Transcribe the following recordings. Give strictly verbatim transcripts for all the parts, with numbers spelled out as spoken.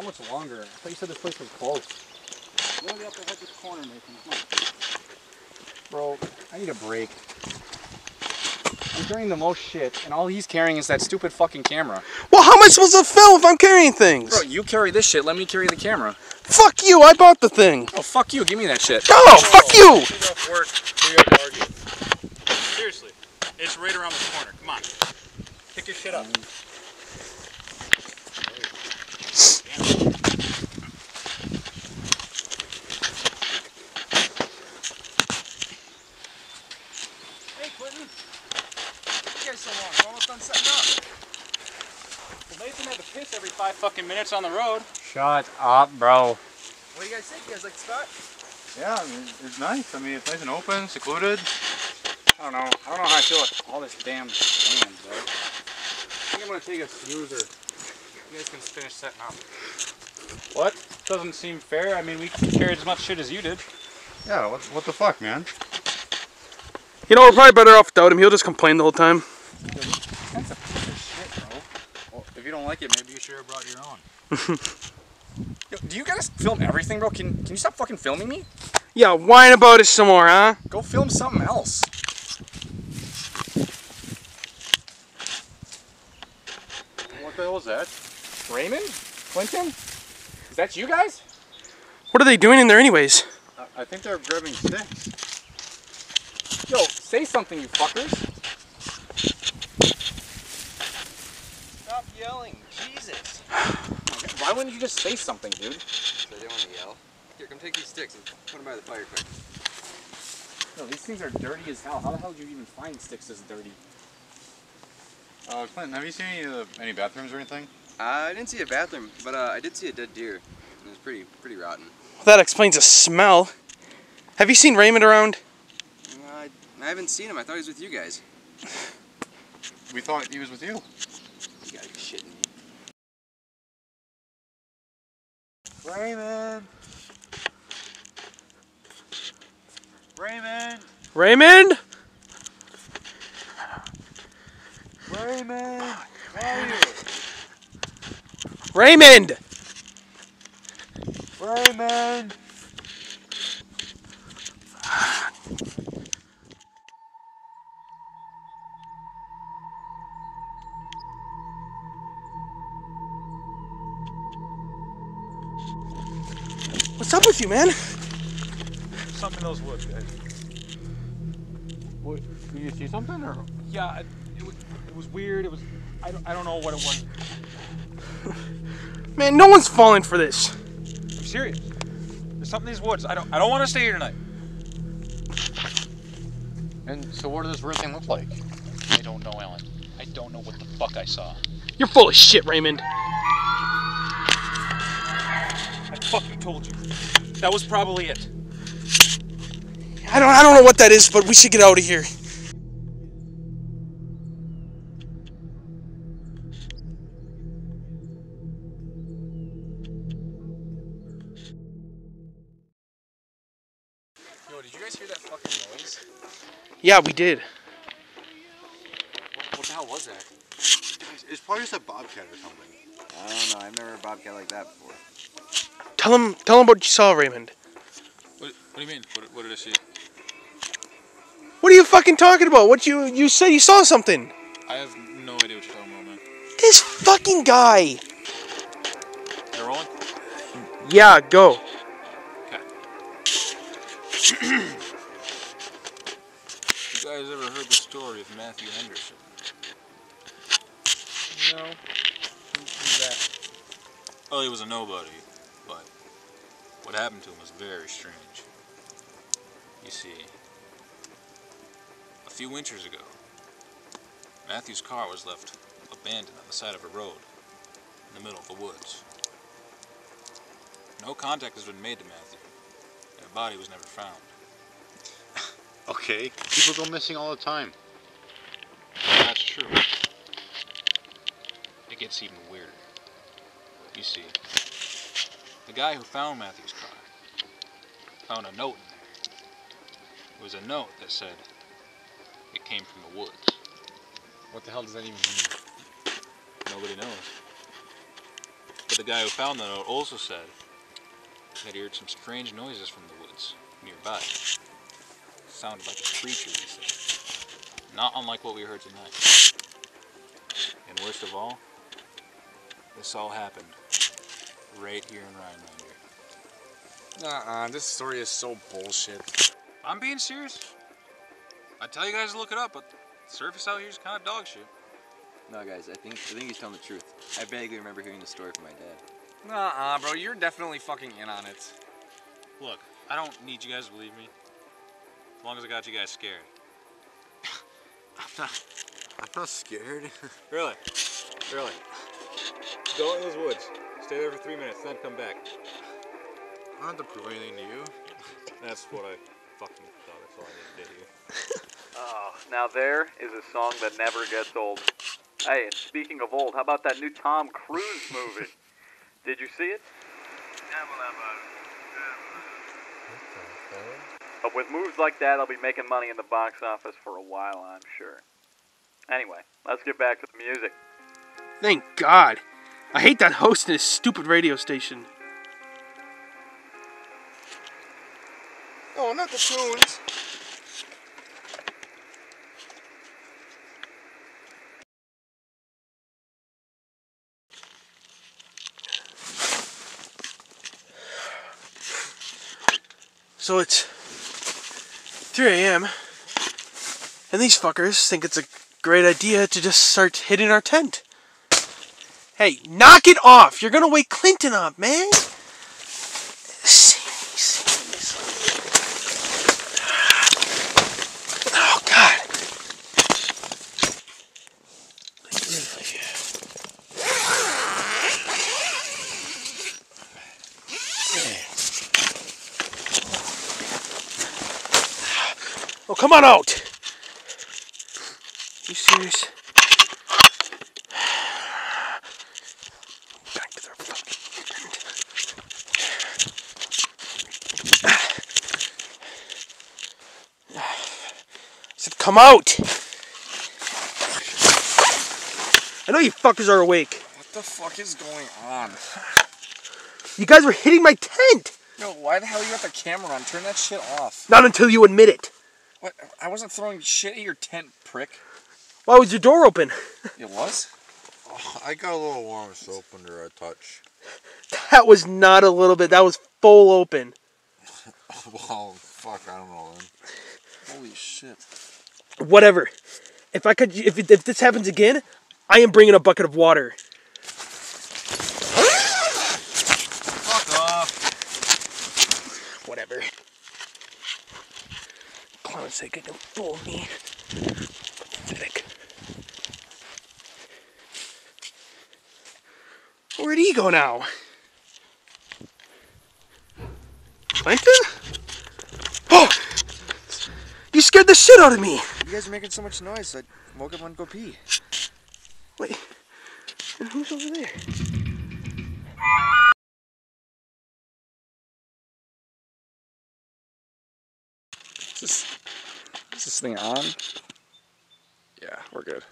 How much longer? I thought you said this place was closed. We're only up ahead of this corner, Nathan. Bro, I need a break. I'm carrying the most shit, and all he's carrying is that stupid fucking camera. Well, how am I supposed to film if I'm carrying things? Bro, you carry this shit, let me carry the camera. Fuck you, I bought the thing. Oh, fuck you, give me that shit. No, oh, fuck you! Enough work for you to argue. Seriously, it's right around the corner, come on. Pick your shit up. Every five fucking minutes on the road. Shut up, bro. What do you guys think? You guys like the spot? Yeah, I mean, it's nice. I mean, it's nice and open, secluded. I don't know. I don't know how I feel with all this damn land, bro. I think I'm gonna take a snoozer. You guys can finish setting up. What? Doesn't seem fair. I mean, we carried as much shit as you did. Yeah, what, what the fuck, man? You know, we're probably better off without him. He'll just complain the whole time. That's a If you don't like it, maybe you should have brought your own. Yo, do you guys film everything, bro? Can can you stop fucking filming me? Yeah, whine about it some more, huh? Go film something else. What the hell is that? Raymond? Clinton? Is that you guys? What are they doing in there anyways? Uh, I think they're grabbing sticks. Yo, say something, you fuckers. Yelling, Jesus! Okay, why wouldn't you just say something, dude? So they don't want to yell. Here, come take these sticks and put them by the fire quick. No, these things are dirty as hell. How the hell do you even find sticks this dirty? Uh, Clinton, have you seen any, uh, any bathrooms or anything? Uh, I didn't see a bathroom, but uh, I did see a dead deer. And it was pretty, pretty rotten. Well, that explains the smell. Have you seen Raymond around? Uh, I, I haven't seen him. I thought he was with you guys. We thought he was with you. You gotta be shitting me. Raymond! Raymond! Raymond! Raymond! Where are you? Raymond! Raymond! What's up with you, man? There's something in those woods, guys. What, did you see something, or? Yeah, it, it, was, it was weird. It was. I don't, I don't know what it was. Man, no one's falling for this. I'm serious. There's something in these woods. I don't. I don't want to stay here tonight. And so, what does this weird thing look like? I don't know, Alan. I don't know what the fuck I saw. You're full of shit, Raymond. Fucking told you. That was probably it. I don't I don't know what that is, but we should get out of here. Yo, did you guys hear that fucking noise? Yeah, we did. What, what the hell was that? It's probably just a bobcat or something. I don't know, I've never heard a bobcat like that before. Tell him, tell him what you saw, Raymond. What, what do you mean? What, what did I see? What are you fucking talking about? What you, you said you saw something. I have no idea what you're talking about, man. This fucking guy. They're rolling? Yeah, go. Okay. You guys ever heard the story of Matthew Henderson? No. Who's that? Oh, he was a nobody. But what happened to him was very strange. You see, a few winters ago, Matthew's car was left abandoned on the side of a road in the middle of the woods. No contact has been made to Matthew, and a body was never found. Okay, people go missing all the time. That's true. It gets even weirder. You see, the guy who found Matthew's car found a note in there. It was a note that said it came from the woods. What the hell does that even mean? Nobody knows. But the guy who found the note also said that he heard some strange noises from the woods nearby. It sounded like a creature, he said. Not unlike what we heard tonight. And worst of all, this all happened right here in Rhinelander. Uh-uh, this story is so bullshit. I'm being serious. I tell you guys to look it up, but the surface out here is kind of dog shit. No, guys, I think I think he's telling the truth. I vaguely remember hearing the story from my dad. Nuh-uh, bro, you're definitely fucking in on it. Look, I don't need you guys to believe me. As long as I got you guys scared. I'm not... I'm not scared. Really? Really? Go in those woods. Stay there for three minutes, then come back. I don't have to prove anything to you. That's what I fucking thought. That's all I needed to do. Oh, now there is a song that never gets old. Hey, and speaking of old, how about that new Tom Cruise movie? Did you see it? But with moves like that, I'll be making money in the box office for a while, I'm sure. Anyway, let's get back to the music. Thank God. I hate that host and his stupid radio station. Oh, not the tunes. So it's three A M and these fuckers think it's a great idea to just start hitting our tent. Hey, knock it off! You're gonna wake Clinton up, man! Oh, God! Oh, come on out! Are you serious? Back to their fucking tent. I said, come out! I know you fuckers are awake. What the fuck is going on? You guys were hitting my tent! No, why the hell you got the camera on? Turn that shit off. Not until you admit it. What? I wasn't throwing shit at your tent, prick. Why was your door open? It was? Oh, I got a little warm, so opened her a touch. That was not a little bit. That was full open. Well, fuck, I don't know then. Holy shit. Whatever. If I could, if, if this happens again, I am bringing a bucket of water. Fuck off. Whatever. Honestly, don't fool me. Pathetic. Where'd he go now? Plankton? Oh! You scared the shit out of me! You guys are making so much noise, I woke up and go pee. Wait, and who's over there? Is this, is this thing on? Yeah, we're good.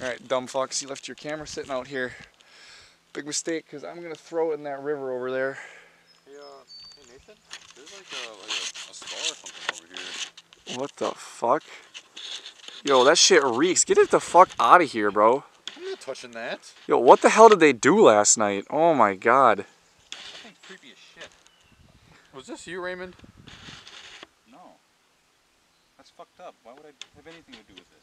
Alright, dumb fucks, you left your camera sitting out here. Big mistake, because I'm going to throw it in that river over there. Hey, uh, hey Nathan, there's like a, like a, a star or something over here. What the fuck? Yo, that shit reeks. Get it the fuck out of here, bro. I'm not touching that. Yo, what the hell did they do last night? Oh my god. That thing's creepy as shit. Was this you, Raymond? That's fucked up. Why would I have anything to do with this?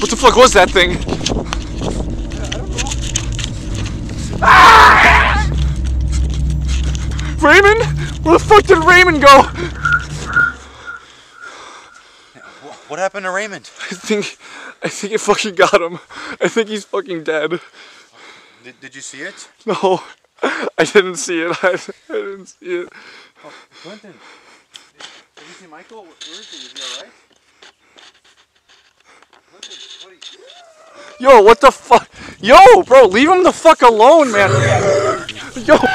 What the fuck was that thing? Yeah, I don't know. Ah! Raymond? Where the fuck did Raymond go? What happened to Raymond? I think, I think it fucking got him. I think he's fucking dead. Did, did you see it? No, I didn't see it. I, I didn't see it. Oh, Clinton, did you see Michael? Where is he? Is he all right? Clinton, buddy. Yo, what the fuck? Yo, bro, leave him the fuck alone, man. Yo! To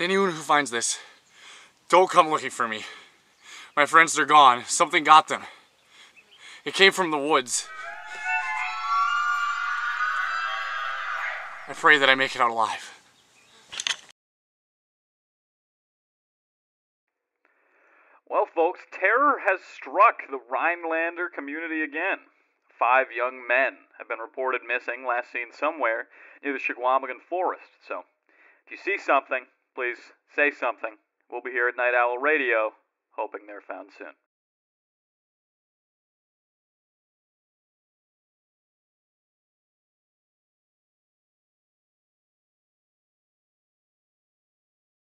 anyone who finds this, don't come looking for me. My friends are gone. Something got them. It came from the woods. I pray that I make it out alive. Well, folks, terror has struck the Rhinelander community again. Five young men have been reported missing, last seen somewhere near the Chequamegon Forest. So, if you see something, please say something. We'll be here at Night Owl Radio, hoping they're found soon.